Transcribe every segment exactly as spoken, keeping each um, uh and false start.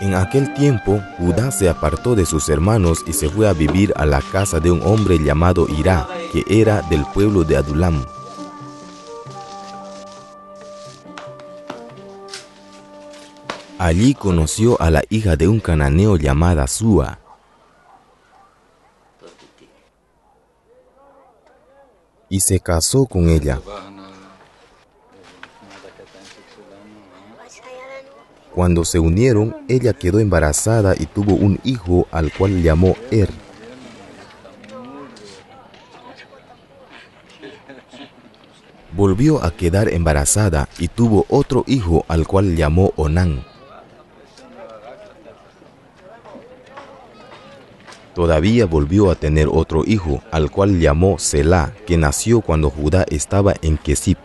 En aquel tiempo, Judá se apartó de sus hermanos y se fue a vivir a la casa de un hombre llamado Irá, que era del pueblo de Adulam. Allí conoció a la hija de un cananeo llamada Súa. Y se casó con ella. Cuando se unieron, ella quedó embarazada y tuvo un hijo al cual llamó Er. Volvió a quedar embarazada y tuvo otro hijo al cual llamó Onán. Todavía volvió a tener otro hijo, al cual llamó Selá, que nació cuando Judá estaba en Kesip.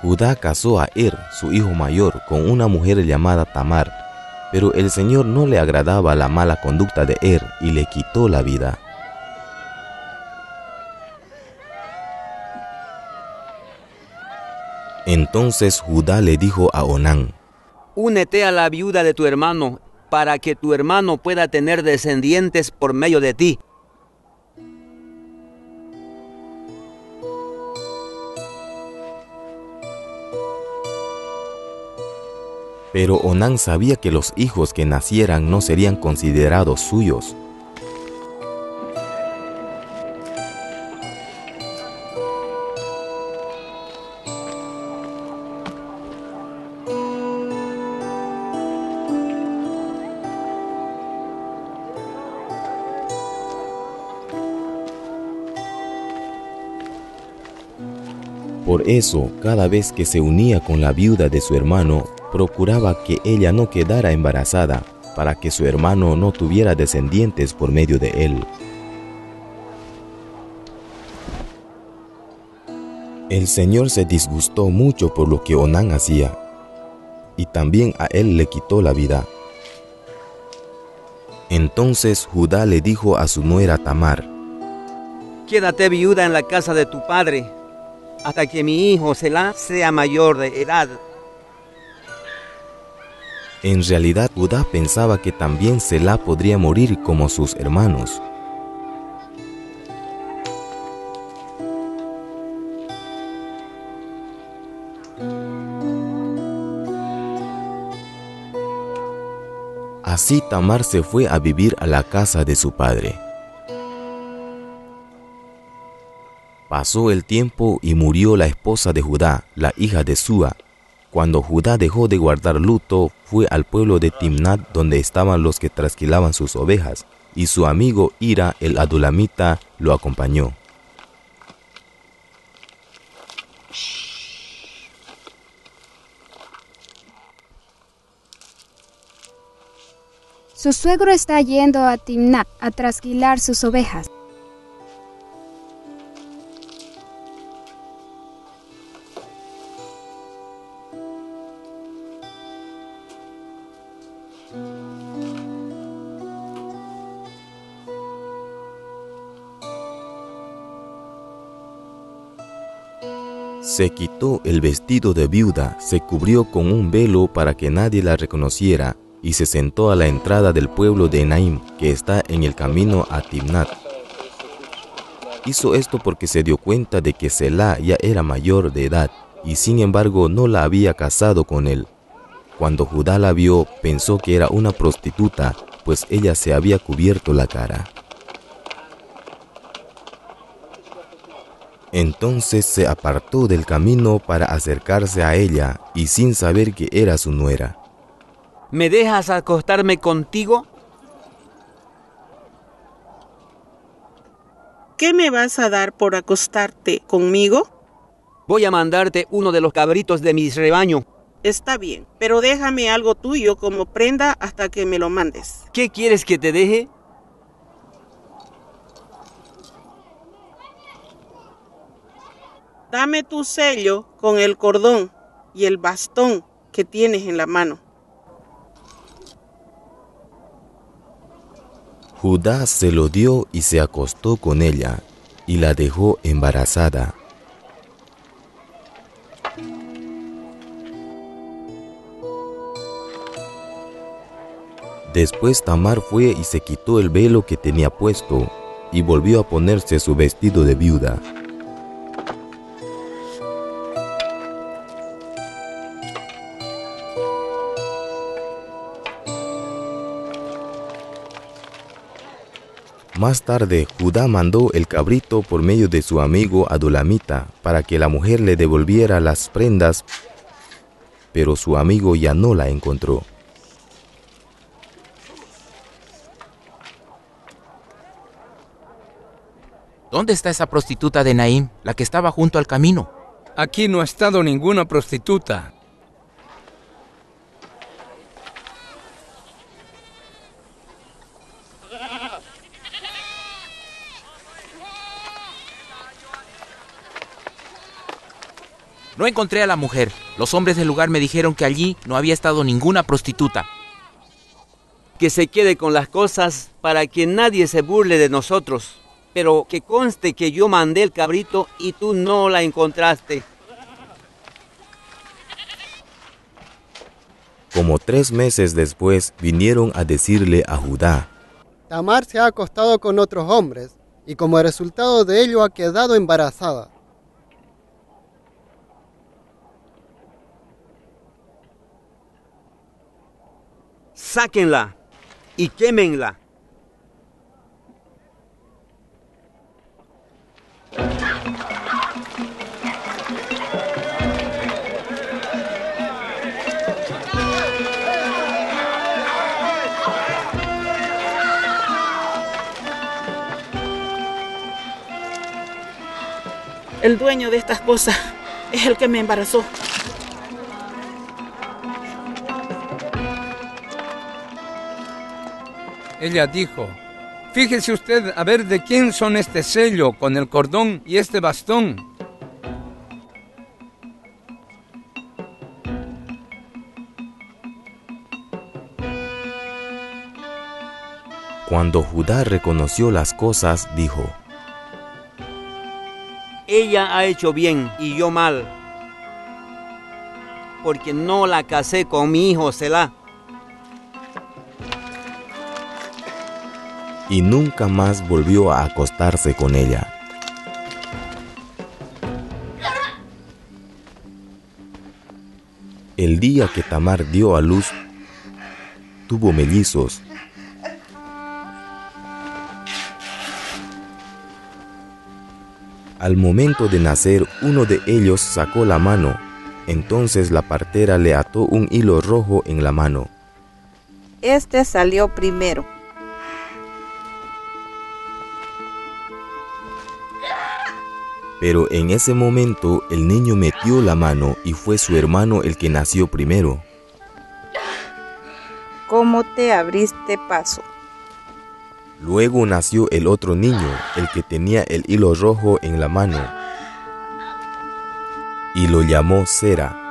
Judá casó a Er, su hijo mayor, con una mujer llamada Tamar, pero el Señor no le agradaba la mala conducta de Er y le quitó la vida. Entonces Judá le dijo a Onán: únete a la viuda de tu hermano, para que tu hermano pueda tener descendientes por medio de ti. Pero Onán sabía que los hijos que nacieran no serían considerados suyos. Por eso, cada vez que se unía con la viuda de su hermano, procuraba que ella no quedara embarazada, para que su hermano no tuviera descendientes por medio de él. El Señor se disgustó mucho por lo que Onán hacía, y también a él le quitó la vida. Entonces Judá le dijo a su nuera Tamar: quédate viuda en la casa de tu padre, hasta que mi hijo Selá sea mayor de edad. En realidad, Judá pensaba que también Selá podría morir como sus hermanos. Así Tamar se fue a vivir a la casa de su padre. Pasó el tiempo y murió la esposa de Judá, la hija de Súa. Cuando Judá dejó de guardar luto, fue al pueblo de Timnat, donde estaban los que trasquilaban sus ovejas, y su amigo Hira, el adulamita, lo acompañó. Su suegro está yendo a Timnat a trasquilar sus ovejas. Se quitó el vestido de viuda, se cubrió con un velo para que nadie la reconociera y se sentó a la entrada del pueblo de Enaim, que está en el camino a Timnat. Hizo esto porque se dio cuenta de que Selá ya era mayor de edad y sin embargo no la había casado con él. Cuando Judá la vio, pensó que era una prostituta, pues ella se había cubierto la cara. Entonces se apartó del camino para acercarse a ella y sin saber que era su nuera. ¿Me dejas acostarme contigo? ¿Qué me vas a dar por acostarte conmigo? Voy a mandarte uno de los cabritos de mi rebaño. Está bien, pero déjame algo tuyo como prenda hasta que me lo mandes. ¿Qué quieres que te deje? Dame tu sello con el cordón y el bastón que tienes en la mano. Judá se lo dio y se acostó con ella y la dejó embarazada. Después Tamar fue y se quitó el velo que tenía puesto, y volvió a ponerse su vestido de viuda. Más tarde, Judá mandó el cabrito por medio de su amigo Adulamita para que la mujer le devolviera las prendas, pero su amigo ya no la encontró. ¿Dónde está esa prostituta de Naín, la que estaba junto al camino? Aquí no ha estado ninguna prostituta. No encontré a la mujer. Los hombres del lugar me dijeron que allí no había estado ninguna prostituta. Que se quede con las cosas para que nadie se burle de nosotros. Pero que conste que yo mandé el cabrito y tú no la encontraste. Como tres meses después vinieron a decirle a Judá: Tamar se ha acostado con otros hombres y como resultado de ello ha quedado embarazada. Sáquenla y quémenla. El dueño de estas cosas es el que me embarazó. Ella dijo: Fíjese usted a ver de quién son este sello con el cordón y este bastón. Cuando Judá reconoció las cosas, dijo: Ella ha hecho bien y yo mal, porque no la casé con mi hijo Selá. Y nunca más volvió a acostarse con ella. El día que Tamar dio a luz, tuvo mellizos. Al momento de nacer, uno de ellos sacó la mano. Entonces la partera le ató un hilo rojo en la mano. Este salió primero. Pero en ese momento, el niño metió la mano y fue su hermano el que nació primero. ¿Cómo te abriste paso? Luego nació el otro niño, el que tenía el hilo rojo en la mano, y lo llamó Zera.